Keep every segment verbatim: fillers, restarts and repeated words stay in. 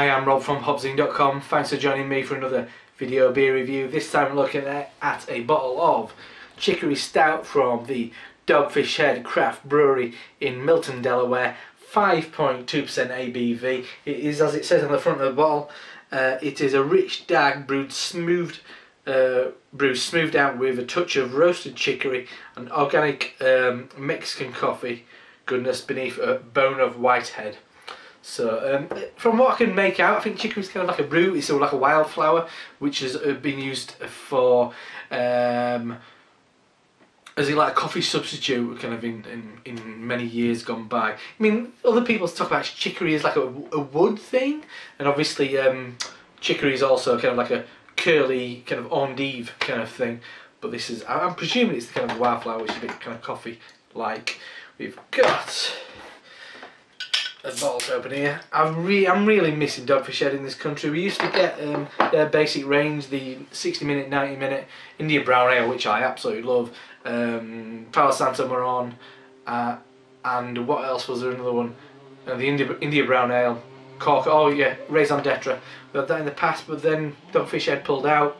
Hi, I'm Rob from hop zine dot com. Thanks for joining me for another video beer review. This time we're looking at a bottle of Chicory Stout from the Dogfish Head Craft Brewery in Milton, Delaware. five point two percent A B V. It is, as it says on the front of the bottle, uh, it is a rich, dark brewed, smoothed, uh, brew smoothed out with a touch of roasted chicory and organic um, Mexican coffee goodness beneath a bone of whitehead. So, um, from what I can make out, I think chicory is kind of like a root. It's sort of like a wildflower, which has been used for, um, as in like a coffee substitute, kind of in, in, in many years gone by. I mean, other people talk about chicory as like a, a wood thing, and obviously um, chicory is also kind of like a curly, kind of endive kind of thing. But this is, I'm presuming it's the kind of wildflower, which is a bit kind of coffee-like. We've got the bottles open here. I'm, re I'm really missing Dogfish Head in this country. We used to get um, their basic range, the sixty minute, ninety minute India Brown Ale, which I absolutely love, um, Palo Santo Maron, uh, and what else was there, another one, uh, the India, India Brown Ale, Cork, oh yeah, Raison D'etre. We had that in the past, but then Dogfish Head pulled out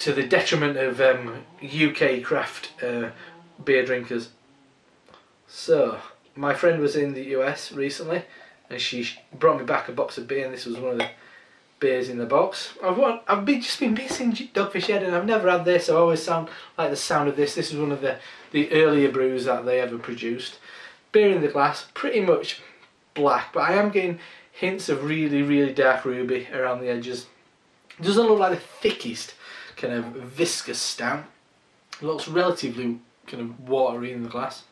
to the detriment of um, U K craft uh, beer drinkers. So, my friend was in the U S recently, and she brought me back a box of beer, and this was one of the beers in the box. I've want, I've been, just been missing Dogfish Head, and I've never had this. I always sound like the sound of this. This is one of the, the earlier brews that they ever produced. Beer in the glass, pretty much black, but I am getting hints of really, really dark ruby around the edges. Doesn't look like the thickest kind of viscous stout. Looks relatively kind of watery in the glass.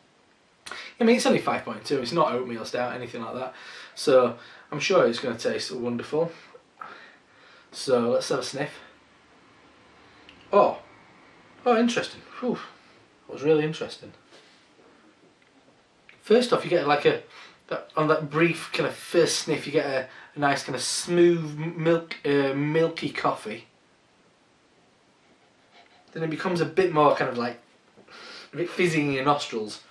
I mean, it's only five point two, it's not oatmeal stout, anything like that, so I'm sure it's going to taste wonderful. So let's have a sniff. Oh, oh, interesting. Whew. That was really interesting. First off, you get like a, that, on that brief kind of first sniff, you get a, a nice kind of smooth, milk, uh, milky coffee. Then it becomes a bit more kind of like, a bit fizzy in your nostrils.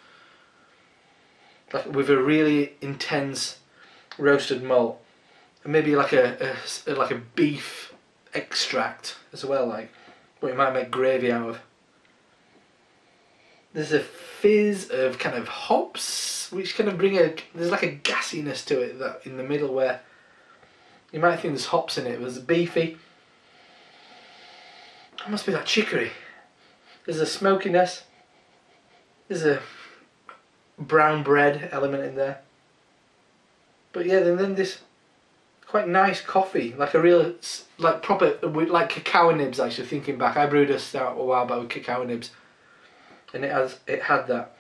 Like with a really intense roasted malt, and maybe like a, a like a beef extract as well, like what you might make gravy out of. There's a fizz of kind of hops, which kind of bring a there's like a gassiness to it that in the middle where you might think there's hops in it. But there's beefy. It must be that chicory. There's a smokiness. There's a brown bread element in there, but yeah, then then this quite nice coffee, like a real like proper with like cacao nibs. Actually, thinking back, I brewed a stout a while back with cacao nibs, and it has it had that.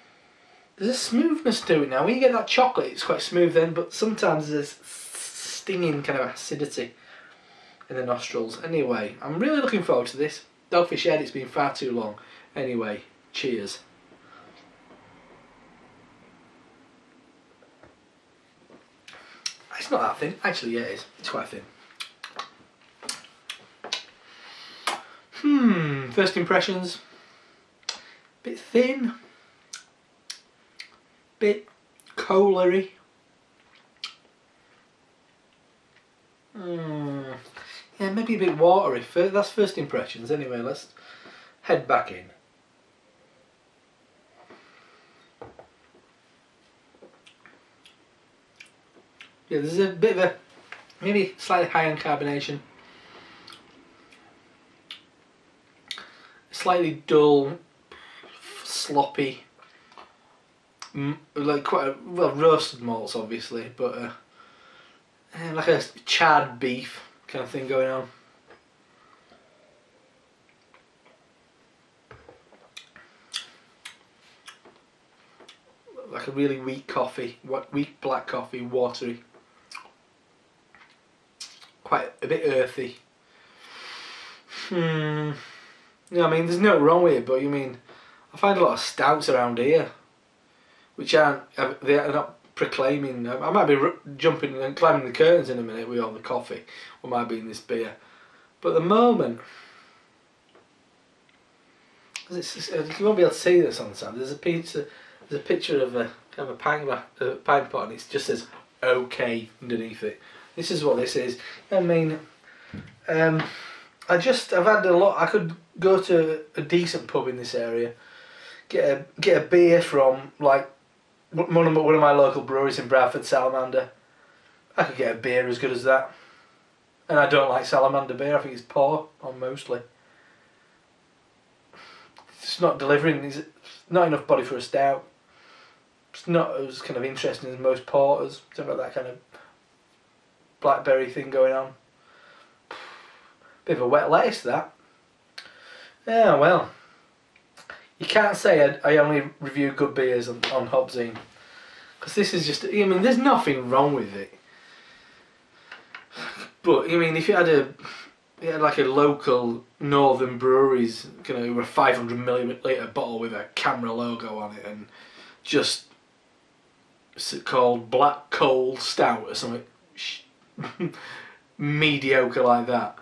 There's a smoothness to it now. When you get that chocolate, it's quite smooth then, but sometimes there's stinging kind of acidity in the nostrils. Anyway, I'm really looking forward to this Dogfish Head. It's been far too long. Anyway, cheers. It's not that thin. Actually, yeah, it is. It's quite thin. Hmm. First impressions. Bit thin. Bit cola-y. Mm. Yeah, maybe a bit watery. That's first impressions. Anyway, let's head back in. Yeah, there's a bit of a, maybe slightly high on carbonation. Slightly dull, sloppy, m like quite a, well, roasted malts obviously, but uh, like a charred beef kind of thing going on. Like a really weak coffee, weak black coffee, watery. Quite a bit earthy. Hmm. Yeah, I mean, there's no wrong with it, but you mean, I find a lot of stouts around here, which aren't they're not proclaiming. I might be jumping and climbing the curtains in a minute with all the coffee, or might be in this beer. But at the moment, it's, you won't be able to see this on the side. There's a pizza. There's a picture of a kind of a pine, a pine pot, and it just says "okay" underneath it. this is what this is. I mean, um, I just, I've had a lot. I could go to a decent pub in this area, get a, get a beer from like one of, one of my local breweries in Bradford, Salamander. I could get a beer as good as that. And I don't like Salamander beer, I think it's poor, or mostly. It's not delivering, it's not enough body for a stout. It's not as kind of interesting as most porters. It's about that kind of blackberry thing going on. Bit of a wet lace, that. Yeah, well. You can't say I, I only review good beers on, on HopZine. Because this is just, I mean, there's nothing wrong with it. But I mean, if you had a, you had like a local northern breweries, you know, a five hundred milliliter bottle with a Camra logo on it, and just it's called Black Coal Stout or something mediocre like that.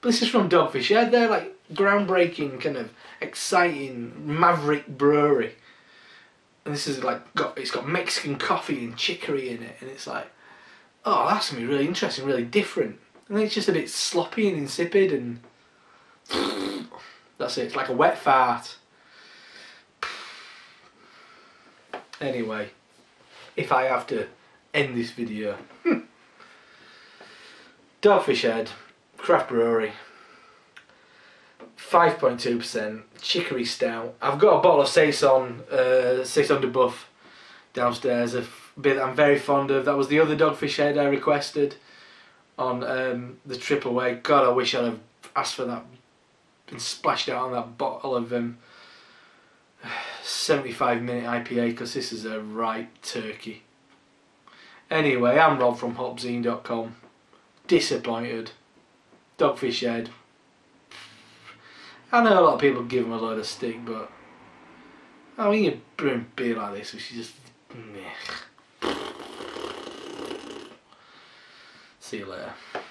But this is from Dogfish Head. They're like groundbreaking, kind of exciting, maverick brewery, and this is like got it's got Mexican coffee and chicory in it, and it's like, oh, that's going to be really interesting, really different. And then it's just a bit sloppy and insipid and... That's it, it's like a wet fart. Anyway, if I have to end this video... Dogfish Head, craft brewery. five point two percent, chicory stout. I've got a bottle of Saison, uh, Saison de Buff downstairs. A beer that I'm very fond of. That was the other Dogfish Head I requested on um, the trip away. God, I wish I'd have asked for that, been splashed out on that bottle of um, seventy-five minute I P A, because this is a right turkey. Anyway, I'm Rob from hopzine dot com. Disappointed. Dogfish Head. I know a lot of people give them a load of stick, but I mean, you're brewing beer like this, which is just meh. See you later.